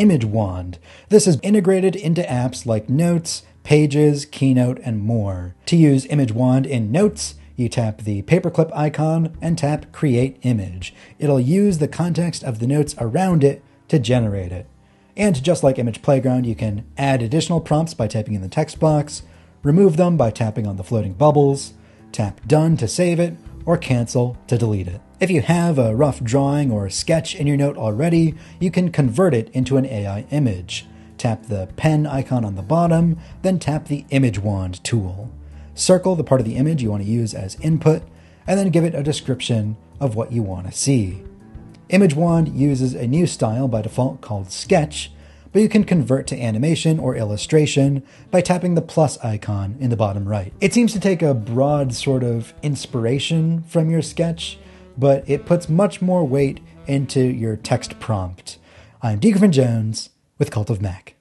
Image Wand. This is integrated into apps like Notes, Pages, Keynote, and more. To use Image Wand in Notes, you tap the paperclip icon and tap Create Image. It'll use the context of the notes around it to generate it. And just like Image Playground, you can add additional prompts by typing in the text box, remove them by tapping on the floating bubbles, tap Done to save it, or Cancel to delete it. If you have a rough drawing or sketch in your note already, you can convert it into an AI image. Tap the pen icon on the bottom, then tap the Image Wand tool. Circle the part of the image you want to use as input, and then give it a description of what you want to see. Image Wand uses a new style by default called Sketch, but you can convert to animation or illustration by tapping the plus icon in the bottom right. It seems to take a broad sort of inspiration from your sketch, but it puts much more weight into your text prompt. I'm D. Griffin Jones with Cult of Mac.